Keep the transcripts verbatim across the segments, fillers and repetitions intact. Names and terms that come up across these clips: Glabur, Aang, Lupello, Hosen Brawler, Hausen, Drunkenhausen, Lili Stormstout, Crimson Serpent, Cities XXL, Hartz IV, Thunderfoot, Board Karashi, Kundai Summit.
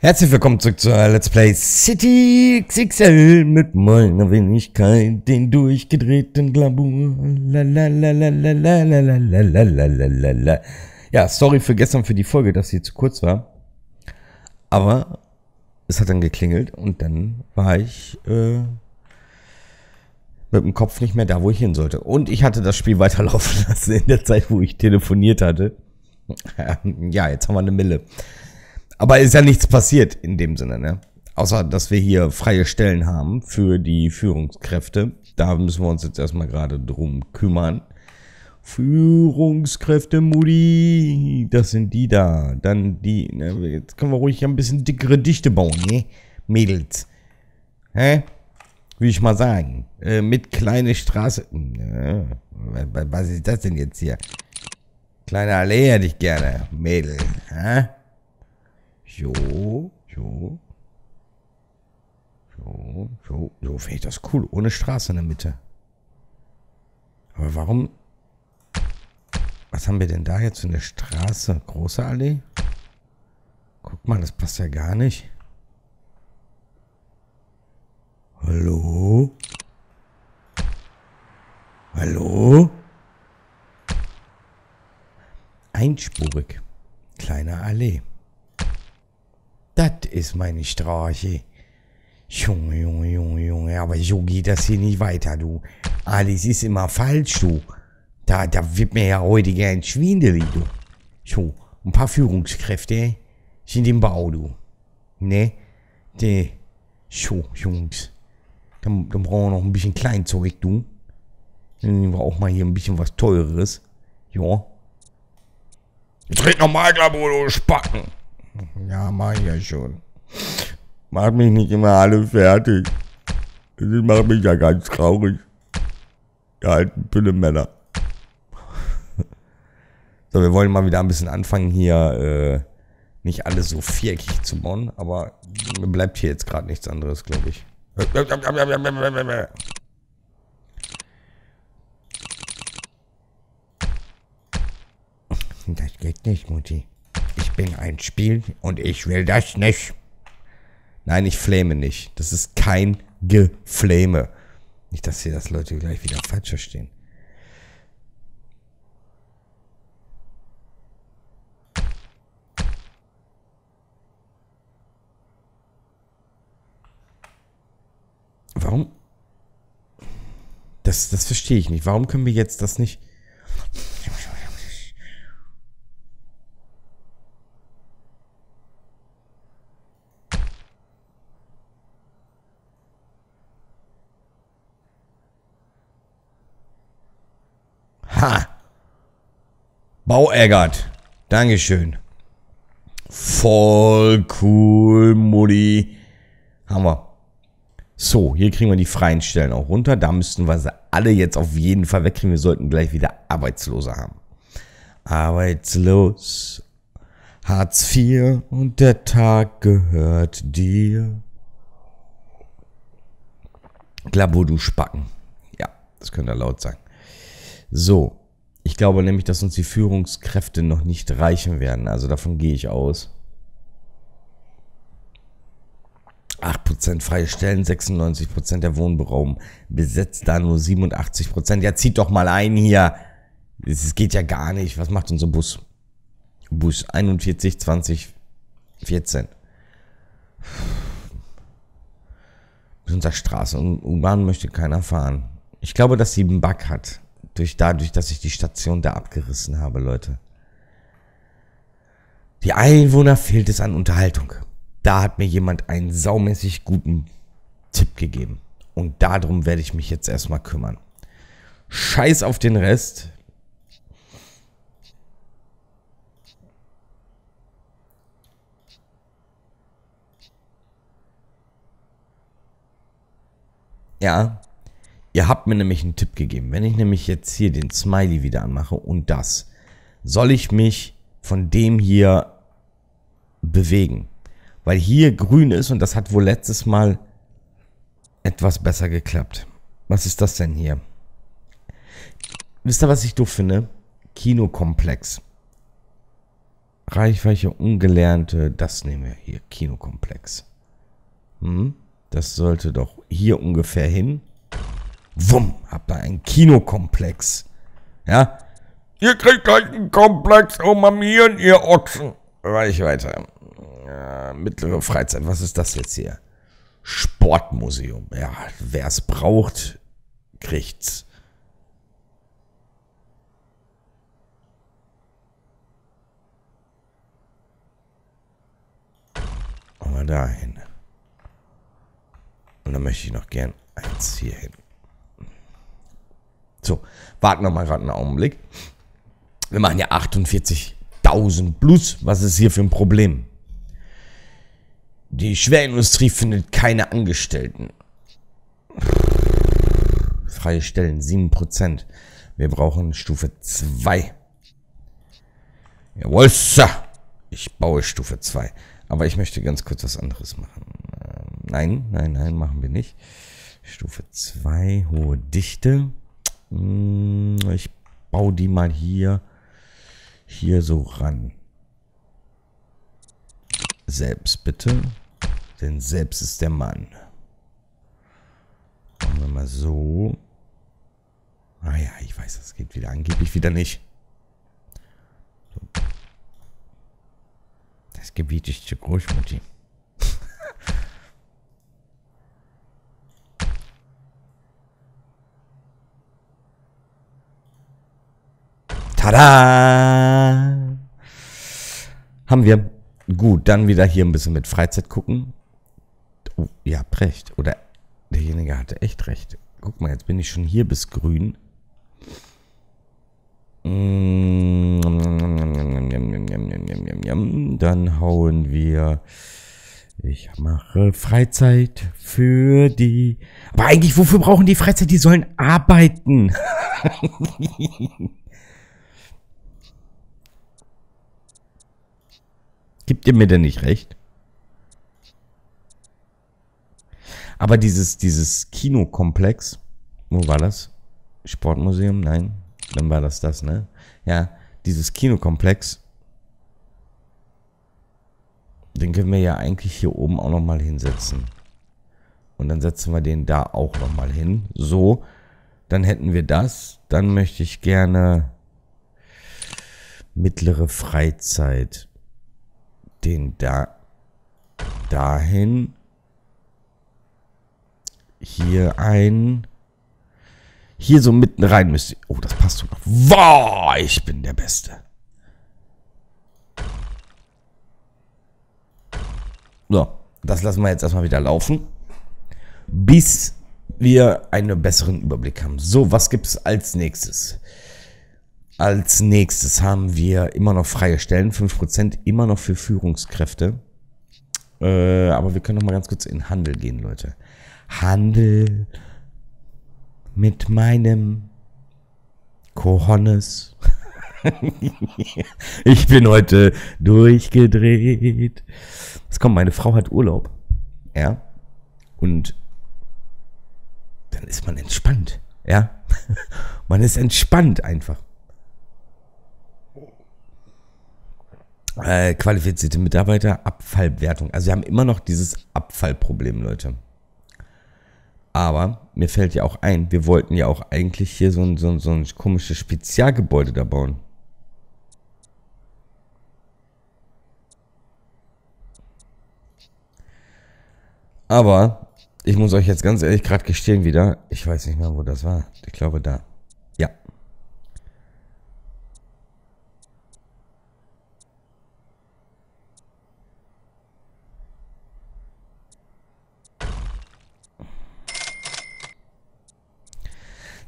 Herzlich willkommen zurück zu Let's Play City X X L mit meiner Wenigkeit, den durchgedrehten Glamour. Ja, sorry für gestern für die Folge, dass sie zu kurz war. Aber es hat dann geklingelt und dann war ich äh, mit dem Kopf nicht mehr da, wo ich hin sollte. Und ich hatte das Spiel weiterlaufen lassen in der Zeit, wo ich telefoniert hatte. Ja, jetzt haben wir eine Mille. Aber ist ja nichts passiert in dem Sinne, ne? Außer, dass wir hier freie Stellen haben für die Führungskräfte. Da müssen wir uns jetzt erstmal gerade drum kümmern. Führungskräfte, Moody. Das sind die da. Dann die, ne? Jetzt können wir ruhig ein bisschen dickere Dichte bauen, ne? Mädels. Hä? Will ich mal sagen. Äh, mit kleine Straße. Ne? Was ist das denn jetzt hier? Kleine Allee hätte ich gerne, Mädel. Hä? Jo, jo, jo, jo, jo, finde ich das cool. Ohne Straße in der Mitte. Aber warum? Was haben wir denn da jetzt für eine Straße? Große Allee? Guck mal, das passt ja gar nicht. Hallo? Hallo? Einspurig. Kleine Allee. Das ist meine Straße. Junge, Junge, Junge, Junge. Aber so geht das hier nicht weiter, du. Alles ist immer falsch, du. Da, da wird mir ja heute gern schwindelig, du. So, ein paar Führungskräfte sind im Bau, du. Ne? De. So, Jungs. Dann, dann brauchen wir noch ein bisschen Kleinzeug, du. Dann nehmen wir auch mal hier ein bisschen was Teureres. Ja. Jetzt red nochmal, Glamour, du Spacken. Ja, mach ich ja schon. Mach mich nicht immer alle fertig. Das macht mich ja ganz traurig. Ja, alten Pille-Männer. So, wir wollen mal wieder ein bisschen anfangen hier, äh, nicht alles so viereckig zu bauen, aber mir bleibt hier jetzt gerade nichts anderes, glaube ich. Das geht nicht, Mutti. Ich bin ein Spiel und ich will das nicht. Nein, ich fläme nicht. Das ist kein Gefläme. Nicht, dass hier das Leute gleich wieder falsch verstehen. Warum? Das, das verstehe ich nicht. Warum können wir jetzt das nicht... Ha! Bauärgert. Dankeschön. Voll cool, Mutti. Haben wir. So, hier kriegen wir die freien Stellen auch runter. Da müssten wir sie alle jetzt auf jeden Fall wegkriegen. Wir sollten gleich wieder Arbeitslose haben. Arbeitslos. Hartz vier und der Tag gehört dir. Glamour, du Spacken. Ja, das könnte laut sein. So, ich glaube nämlich, dass uns die Führungskräfte noch nicht reichen werden. Also davon gehe ich aus. acht Prozent freie Stellen, sechsundneunzig Prozent der Wohnraum besetzt, da nur siebenundachtzig Prozent. Ja, zieht doch mal ein hier. Es geht ja gar nicht. Was macht unser Bus? Bus einundvierzig, zwanzig, vierzehn. Das ist unsere Straße. Und U-Bahn möchte keiner fahren. Ich glaube, dass sie einen Bug hat. Dadurch, dass ich die Station da abgerissen habe, Leute. Die Einwohner fehlt es an Unterhaltung. Da hat mir jemand einen saumäßig guten Tipp gegeben. Und darum werde ich mich jetzt erstmal kümmern. Scheiß auf den Rest. Ja. Ihr habt mir nämlich einen Tipp gegeben. Wenn ich nämlich jetzt hier den Smiley wieder anmache und das, soll ich mich von dem hier bewegen. Weil hier grün ist und das hat wohl letztes Mal etwas besser geklappt. Was ist das denn hier? Wisst ihr, was ich doof finde? Kinokomplex. Reichweite Ungelernte, das nehmen wir hier, Kinokomplex. Hm? Das sollte doch hier ungefähr hin. Wumm, habt ihr einen Kinokomplex. Ja? Ihr kriegt gleich einen Komplex um am Hirn, ihr Ochsen. Reichweite. Ja, mittlere Freizeit, was ist das jetzt hier? Sportmuseum. Ja, wer es braucht, kriegt's. Aber dahin. Und dann möchte ich noch gern eins hier hin. So, warten wir mal gerade einen Augenblick. Wir machen ja achtundvierzigtausend plus. Was ist hier für ein Problem? Die Schwerindustrie findet keine Angestellten. Freie Stellen, sieben Prozent. Wir brauchen Stufe zwei. Jawohl, Sir. Ich baue Stufe zwei. Aber ich möchte ganz kurz was anderes machen. Nein, nein, nein, machen wir nicht. Stufe zwei, hohe Dichte. Ich baue die mal hier, hier so ran. Selbst bitte, denn selbst ist der Mann. Machen wir mal so. Ah ja, ich weiß, das geht wieder angeblich wieder nicht. So. Das Gebiet ist zu groß, Mutti. Tada! Haben wir. Gut, dann wieder hier ein bisschen mit Freizeit gucken. Oh, ihr habt recht. Oder derjenige hatte echt recht. Guck mal, jetzt bin ich schon hier bis grün. Dann hauen wir. Ich mache Freizeit für die. Aber eigentlich, wofür brauchen die Freizeit? Die sollen arbeiten. Gibt ihr mir denn nicht recht? Aber dieses, dieses Kinokomplex, wo war das? Sportmuseum? Nein, dann war das das, ne? Ja, dieses Kinokomplex, den können wir ja eigentlich hier oben auch nochmal hinsetzen. Und dann setzen wir den da auch nochmal hin. So, dann hätten wir das. Dann möchte ich gerne mittlere Freizeit. Den da, dahin, hier ein, hier so mitten rein müsste, oh, das passt sogar, wow, ich bin der Beste. So, das lassen wir jetzt erstmal wieder laufen, bis wir einen besseren Überblick haben. So, was gibt es als nächstes? Als nächstes haben wir immer noch freie Stellen, fünf Prozent immer noch für Führungskräfte. Äh, aber wir können noch mal ganz kurz in Handel gehen, Leute. Handel mit meinem Kohones. Ich bin heute durchgedreht. Was kommt, meine Frau hat Urlaub. Ja. Und dann ist man entspannt. Ja. Man ist entspannt einfach. Äh, qualifizierte Mitarbeiter, Abfallwertung. Also wir haben immer noch dieses Abfallproblem, Leute. Aber mir fällt ja auch ein, wir wollten ja auch eigentlich hier so ein, so ein, so ein komisches Spezialgebäude da bauen. Aber ich muss euch jetzt ganz ehrlich gerade gestehen wieder, ich weiß nicht mehr, wo das war. Ich glaube da. Ja.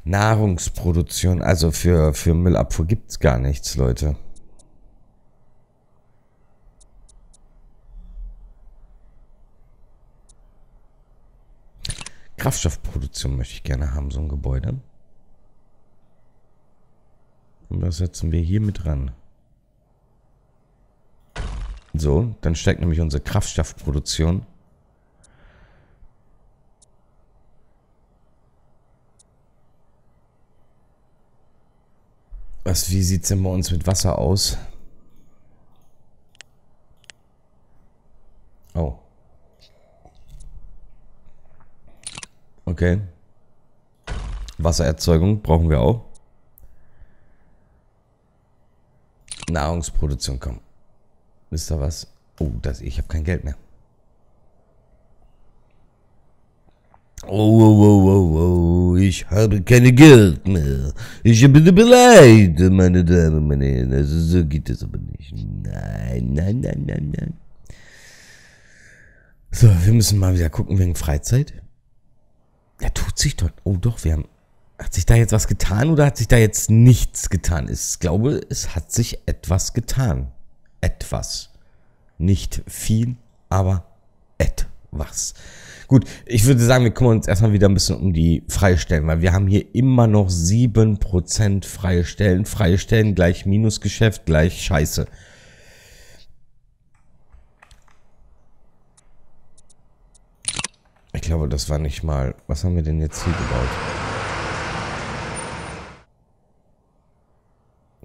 Nahrungsproduktion, also für, für Müllabfuhr gibt es gar nichts, Leute. Kraftstoffproduktion möchte ich gerne haben, so ein Gebäude. Und das setzen wir hier mit ran. So, dann steigt nämlich unsere Kraftstoffproduktion. Was, wie sieht es denn bei uns mit Wasser aus? Oh. Okay. Wassererzeugung brauchen wir auch. Nahrungsproduktion, komm. Wisst ihr was? Oh, das, ich habe kein Geld mehr. Oh, oh, oh, oh, oh, ich habe keine Geld mehr. Ich bin bereit, meine Damen, meine Herren. Also, so geht es aber nicht. Nein, nein, nein, nein, nein. So, wir müssen mal wieder gucken wegen Freizeit. Ja, tut sich dort. Oh, doch, wir haben. Hat sich da jetzt was getan oder hat sich da jetzt nichts getan? Ich glaube, es hat sich etwas getan. Etwas. Nicht viel, aber etwas. Gut, ich würde sagen, wir kümmern uns erstmal wieder ein bisschen um die Freistellen, weil wir haben hier immer noch sieben Prozent freie Stellen. Freie Stellen gleich Minusgeschäft, gleich Scheiße. Ich glaube, das war nicht mal... Was haben wir denn jetzt hier gebaut?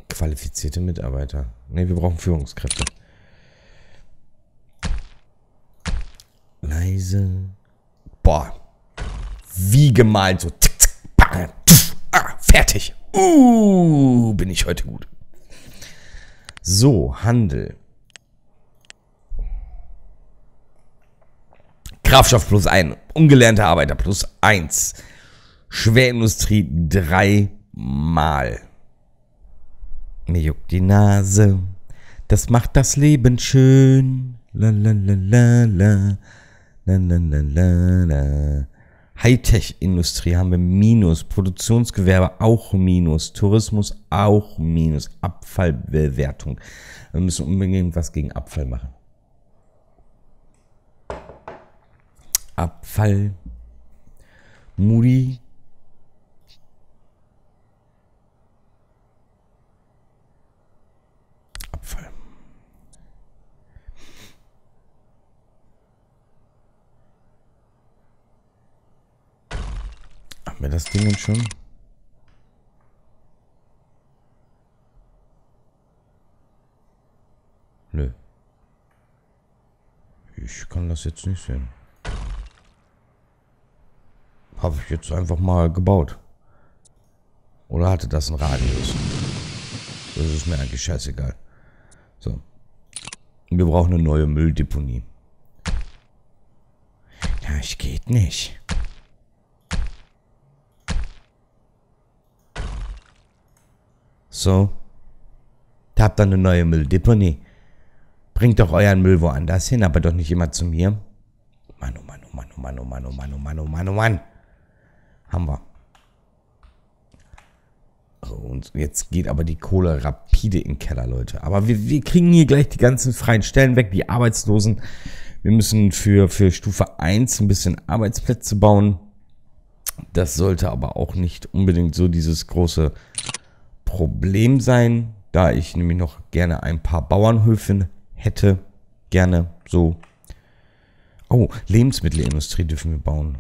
Qualifizierte Mitarbeiter. Ne, wir brauchen Führungskräfte. Leise... Boah, wie gemalt, so tick, tick, bang, tuff, ah, fertig. Uh, bin ich heute gut. So, Handel. Kraftstoff plus ein, ungelernte Arbeiter plus eins, Schwerindustrie dreimal. Mir juckt die Nase, das macht das Leben schön. La, la, la, la, la. Hightech-Industrie haben wir Minus, Produktionsgewerbe auch Minus, Tourismus auch Minus, Abfallbewertung. Wir müssen unbedingt was gegen Abfall machen. Abfall, Muri. Abfall. Haben wir das Ding denn schon? Nö. Ich kann das jetzt nicht sehen. Habe ich jetzt einfach mal gebaut. Oder hatte das einen Radius? Das ist mir eigentlich scheißegal. So. Wir brauchen eine neue Mülldeponie. Das geht nicht. So, habt dann eine neue Mülldeponie. Bringt doch euren Müll woanders hin, aber doch nicht immer zu mir. Mann, oh Mann, oh Mann, oh Mann, oh Mann, oh Mann, oh Mann, oh Mann, oh Mann. Haben wir. Und jetzt geht aber die Kohle rapide in den Keller, Leute. Aber wir, wir kriegen hier gleich die ganzen freien Stellen weg, die Arbeitslosen. Wir müssen für, für Stufe eins ein bisschen Arbeitsplätze bauen. Das sollte aber auch nicht unbedingt so dieses große... Problem sein, da ich nämlich noch gerne ein paar Bauernhöfe hätte. Gerne so. Oh, Lebensmittelindustrie dürfen wir bauen.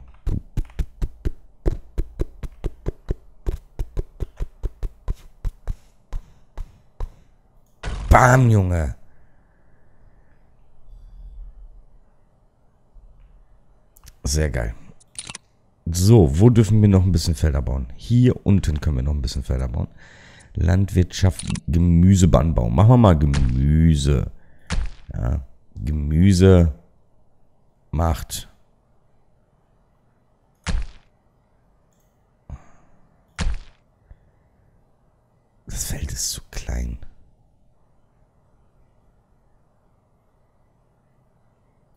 Bam, Junge. Sehr geil. So, wo dürfen wir noch ein bisschen Felder bauen? Hier unten können wir noch ein bisschen Felder bauen. Landwirtschaft, Gemüseanbau. Machen wir mal Gemüse. Ja, Gemüse macht. Das Feld ist zu klein.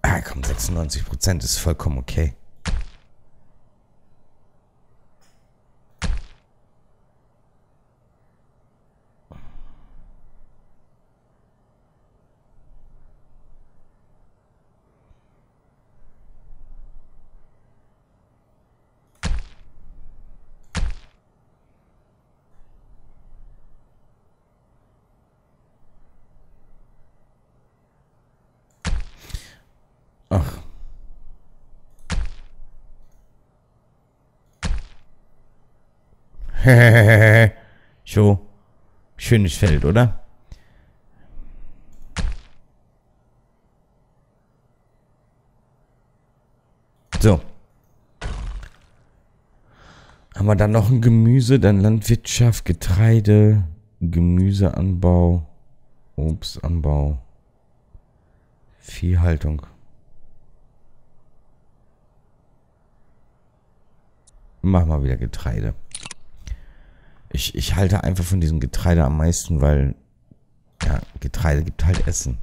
Ah, komm, sechsundneunzig Prozent ist vollkommen okay. Ach. So. Schönes Feld, oder? So. Haben wir dann noch ein Gemüse, dann Landwirtschaft, Getreide, Gemüseanbau, Obstanbau, Viehhaltung. Mach mal wieder Getreide. Ich, ich halte einfach von diesem Getreide am meisten, weil ja, Getreide gibt halt Essen.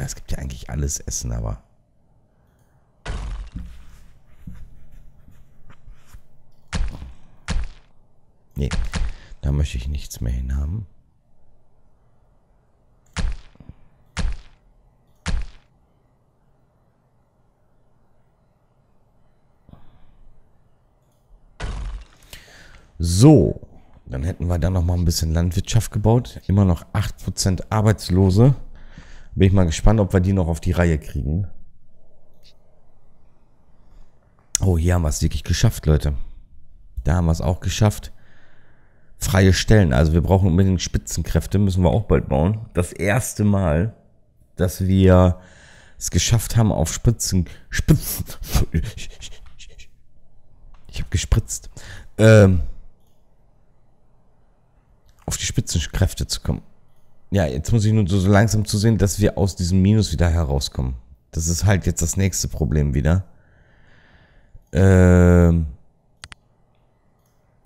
Es gibt ja eigentlich alles Essen, aber... Nee, da möchte ich nichts mehr hinhaben. So, dann hätten wir dann noch mal ein bisschen Landwirtschaft gebaut. Immer noch acht Prozent Arbeitslose. Bin ich mal gespannt, ob wir die noch auf die Reihe kriegen. Oh, hier haben wir es wirklich geschafft, Leute. Da haben wir es auch geschafft. Freie Stellen, also wir brauchen unbedingt Spitzenkräfte, müssen wir auch bald bauen. Das erste Mal, dass wir es geschafft haben auf Spitzen... Spitzen... Ich habe gespritzt. Ähm... auf die Spitzenkräfte zu kommen. Ja, jetzt muss ich nur so langsam zu sehen, dass wir aus diesem Minus wieder herauskommen. Das ist halt jetzt das nächste Problem wieder. Ähm,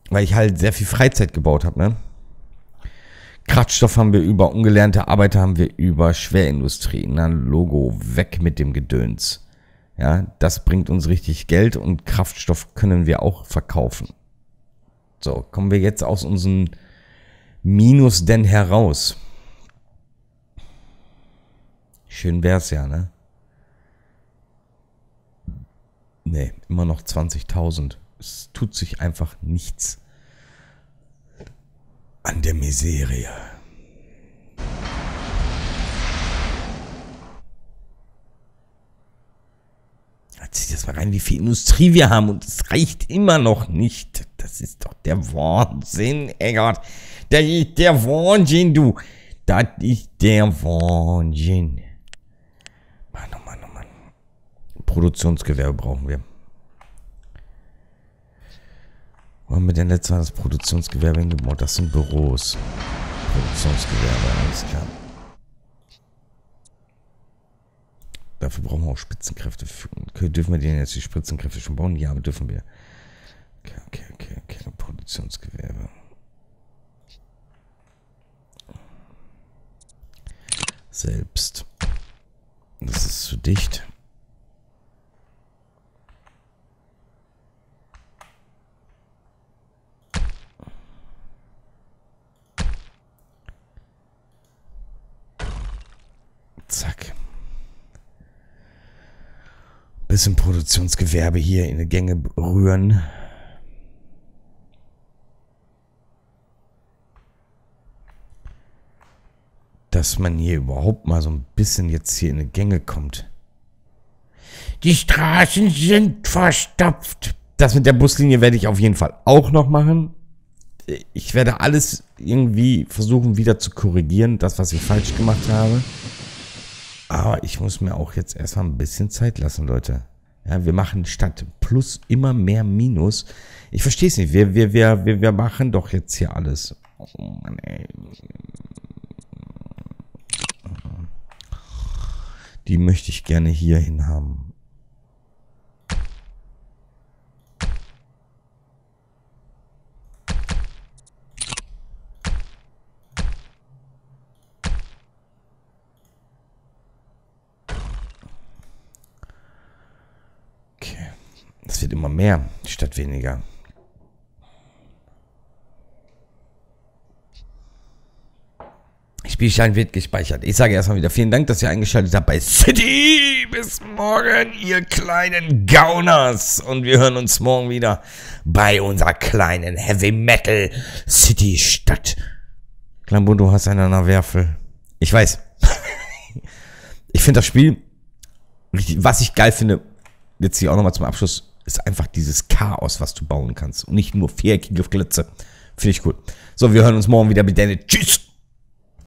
weil ich halt sehr viel Freizeit gebaut habe, ne? Kratzstoff haben wir über, ungelernte Arbeiter haben wir über, Schwerindustrie, na, Logo, weg mit dem Gedöns. Ja, das bringt uns richtig Geld und Kraftstoff können wir auch verkaufen. So, kommen wir jetzt aus unseren Minus denn heraus? Schön wär's ja, ne? Ne, immer noch zwanzigtausend. Es tut sich einfach nichts an der Miserie. Zieht das mal rein, wie viel Industrie wir haben und es reicht immer noch nicht. Das ist doch der Wahnsinn, ey Gott. Das ist der Wahnsinn, du. Das ist der Wahnsinn. Mann, oh Mann, oh Mann. Produktionsgewerbe brauchen wir. Wo haben wir denn letztes Mal das Produktionsgewerbe hingebaut? Das sind Büros. Produktionsgewerbe, alles klar. Dafür brauchen wir auch Spitzenkräfte. Dürfen wir denen jetzt die Spitzenkräfte schon bauen? Ja, aber dürfen wir. Okay, okay, okay, okay. Produktionsgewerbe. Selbst. Das ist zu dicht. Zack. Bisschen Produktionsgewerbe hier in die Gänge rühren. Dass man hier überhaupt mal so ein bisschen jetzt hier in die Gänge kommt. Die Straßen sind verstopft. Das mit der Buslinie werde ich auf jeden Fall auch noch machen. Ich werde alles irgendwie versuchen wieder zu korrigieren, das was ich falsch gemacht habe. Aber ich muss mir auch jetzt erstmal ein bisschen Zeit lassen, Leute. Ja, wir machen statt Plus immer mehr Minus. Ich verstehe es nicht. Wir, wir, wir, wir, wir machen doch jetzt hier alles. Oh Mann, ey. Die möchte ich gerne hier hin haben. Es wird immer mehr statt weniger. Spielstein wird gespeichert. Ich sage erstmal wieder vielen Dank, dass ihr eingeschaltet habt bei City. Bis morgen, ihr kleinen Gauners. Und wir hören uns morgen wieder bei unserer kleinen Heavy Metal City Stadt. Klambo, du hast einen an der Werfel. Ich weiß. Ich finde das Spiel, was ich geil finde, jetzt hier auch nochmal zum Abschluss, ist einfach dieses Chaos, was du bauen kannst. Und nicht nur viereckige Glitze. Finde ich cool. So, wir hören uns morgen wieder. Bis dann. Tschüss.